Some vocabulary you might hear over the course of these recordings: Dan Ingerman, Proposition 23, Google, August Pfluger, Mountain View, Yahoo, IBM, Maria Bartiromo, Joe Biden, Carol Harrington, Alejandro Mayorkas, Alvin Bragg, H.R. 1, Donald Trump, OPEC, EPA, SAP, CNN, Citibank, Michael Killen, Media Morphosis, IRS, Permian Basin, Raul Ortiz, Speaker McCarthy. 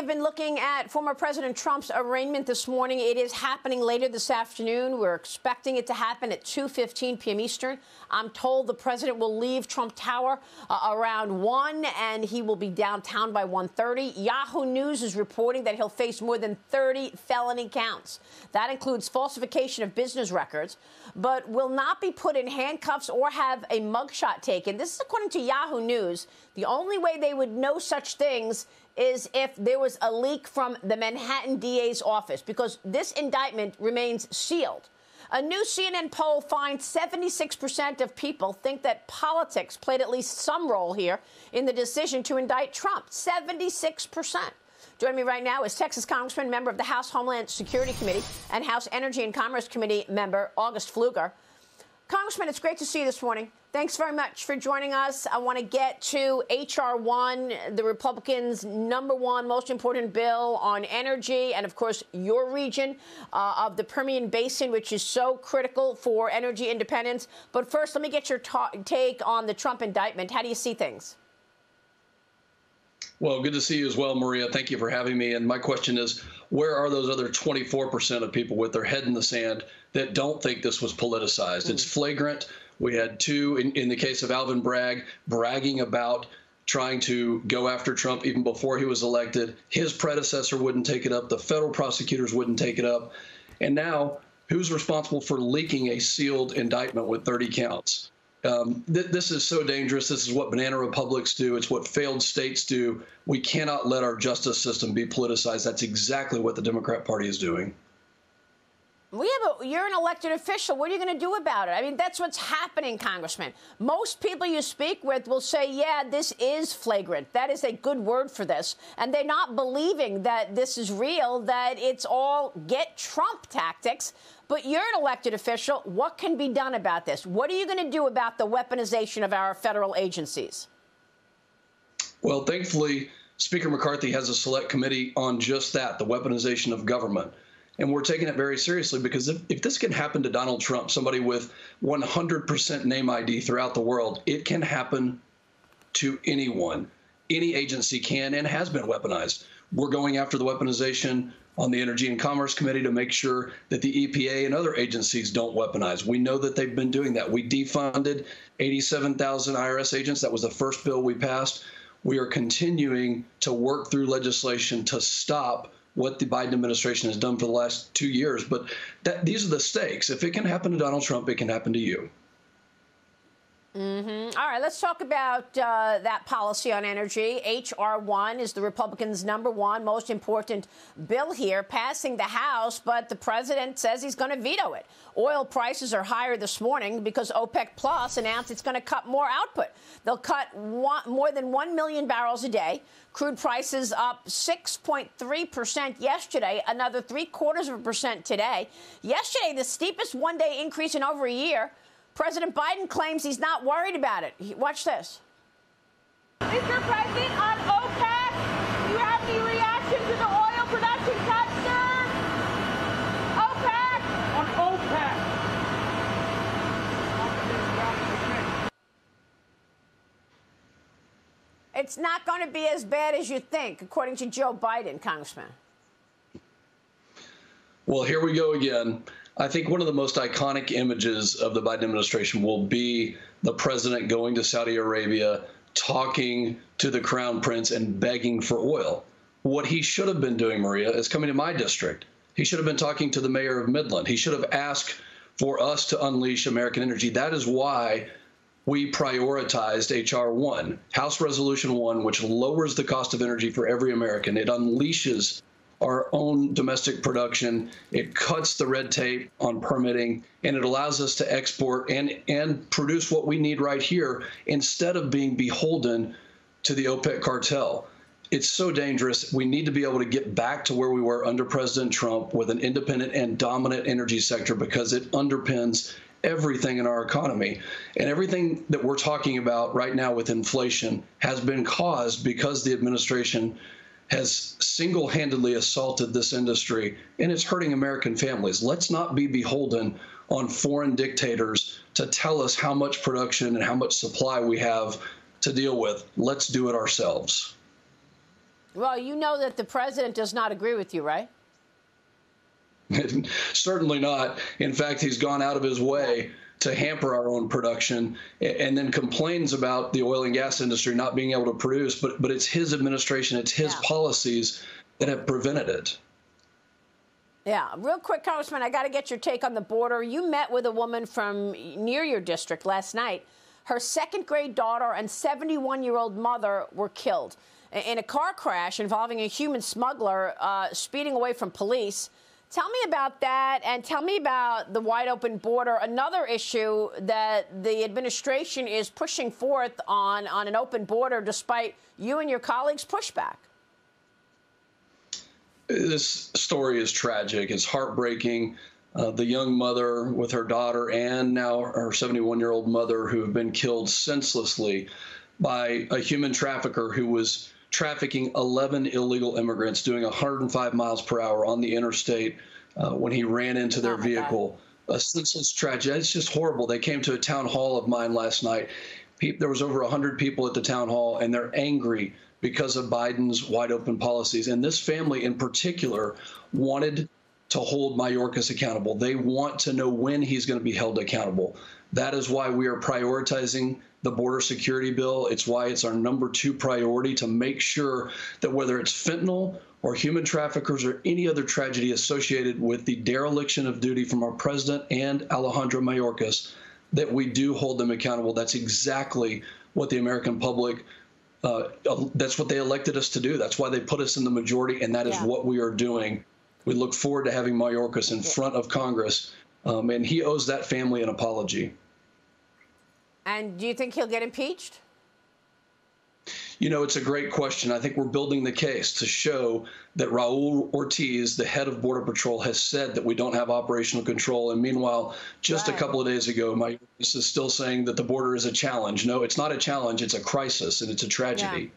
have been looking at former President Trump's arraignment this morning. It is happening later this afternoon. We're expecting it to happen at 2:15 p.m. Eastern. I'm told the president will leave Trump Tower around 1, and he will be downtown by 1:30. Yahoo News is reporting that he'll face more than 30 felony counts. That includes falsification of business records, but will not be put in handcuffs or have a mugshot taken. This is according to Yahoo News. The only way they would know such things is if there was a leak from the Manhattan DA's office, because this indictment remains sealed. A new CNN poll finds 76% of people think that politics played at least some role here in the decision to indict Trump. 76%. Joining me right now is Texas Congressman, member of the House Homeland Security Committee and House Energy and Commerce Committee member August Pfluger. Congressman, it's great to see you this morning. Thanks very much for joining us. I want to get to H.R. 1, the Republicans' #1 most important bill on energy, and, of course, your region of the Permian Basin, which is so critical for energy independence. But first, let me get your take on the Trump indictment. How do you see things? Well, good to see you as well, Maria. Thank you for having me. And my question is, where are those other 24% of people with their head in the sand that don't think this was politicized? It's flagrant. We had two, in the case of Alvin Bragg, bragging about trying to go after Trump even before he was elected. His predecessor wouldn't take it up. The federal prosecutors wouldn't take it up. And now, who's responsible for leaking a sealed indictment with 30 counts? This is so dangerous. This is what banana republics do. It's what failed states do. We cannot let our justice system be politicized. That's exactly what the Democrat Party is doing. You're an elected official. What are you going to do about it? I mean, that's what's happening, Congressman. Most people you speak with will say, yeah, this is flagrant. That is a good word for this. And they're not believing that this is real, that it's all get Trump tactics. But you're an elected official. What can be done about this? What are you going to do about the weaponization of our federal agencies? Well, thankfully, Speaker McCarthy has a select committee on just that, the weaponization of government. And we're taking it very seriously, because if this can happen to Donald Trump, somebody with 100% name ID throughout the world, it can happen to anyone. Any agency can and has been weaponized. We're going after the weaponization on the Energy and Commerce Committee to make sure that the EPA and other agencies don't weaponize. We know that they've been doing that. We defunded 87,000 IRS agents. That was the first bill we passed. We are continuing to work through legislation to stop what the Biden administration has done for the last 2 years. But these are the stakes. If it can happen to Donald Trump, it can happen to you. All right, let's talk about that policy on energy. H.R. 1 is the Republicans' #1 most important bill here, passing the House, but the president says he's going to veto it. Oil prices are higher this morning because OPEC Plus announced it's going to cut more output. They'll cut more than 1 million barrels a day. Crude prices up 6.3% yesterday, another 0.75% today. Yesterday, the steepest one-day increase in over a year. President Biden claims he's not worried about it. Watch this. Mr. President, on OPEC, do you have any reaction to the oil production cuts, sir? OPEC! On OPEC! It's not going to be as bad as you think, according to Joe Biden, Congressman. Well, here we go again. I think one of the most iconic images of the Biden administration will be the president going to Saudi Arabia, talking to the crown prince and begging for oil. What he should have been doing, Maria, is coming to my district. He should have been talking to the mayor of Midland. He should have asked for us to unleash American energy. That is why we prioritized H.R. 1, House Resolution 1, which lowers the cost of energy for every American. It unleashes our own domestic production, it cuts the red tape on permitting, and it allows us to export and produce what we need right here instead of being beholden to the OPEC cartel. It's so dangerous. We need to be able to get back to where we were under President Trump with an independent and dominant energy sector, because it underpins everything in our economy. And everything that we're talking about right now with inflation has been caused because the administration has single-handedly assaulted this industry, and it's hurting American families. Let's not be beholden on foreign dictators to tell us how much production and how much supply we have to deal with. Let's do it ourselves. Well, you know that the president does not agree with you, right? Certainly not. In fact, he's gone out of his way to hamper our own production and then complains about the oil and gas industry not being able to produce. But it's his administration, it's his policies that have prevented it. Yeah. Real quick, Congressman, I got to get your take on the border. You met with a woman from near your district last night. Her second-grade daughter and 71-year-old mother were killed in a car crash involving a human smuggler speeding away from police. Tell me about that, and tell me about the wide-open border, another issue that the administration is pushing forth on an open border despite you and your colleagues' pushback. This story is tragic. It's heartbreaking. The young mother with her daughter and now her 71-year-old mother who have been killed senselessly by a human trafficker who was trafficking 11 illegal immigrants doing 105 miles per hour on the interstate when he ran into their vehicle. God. A senseless tragedy. It's just horrible. They came to a town hall of mine last night. There was over 100 people at the town hall, and they're angry because of Biden's wide-open policies. And this family in particular wanted to hold Mayorkas accountable. They want to know when he's going to be held accountable. That is why we are prioritizing the border security bill. It's why it's our #2 priority to make sure that whether it's fentanyl or human traffickers or any other tragedy associated with the dereliction of duty from our president and Alejandro Mayorkas, that we do hold them accountable. That's exactly what the American public, that's what they elected us to do. That's why they put us in the majority, and that is what we are doing. We look forward to having Mayorkas in front of Congress, and he owes that family an apology. And do you think he'll get impeached? You know, it's a great question. I think we're building the case to show that Raul Ortiz, the head of Border Patrol, has said that we don't have operational control. And meanwhile, just a couple of days ago, Mayorkas is still saying that the border is a challenge. No, it's not a challenge. It's a crisis, and it's a tragedy. Yeah.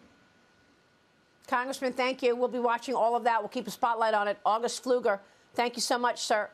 Congressman, thank you. We'll be watching all of that. We'll keep a spotlight on it. August Pfluger, thank you so much, sir.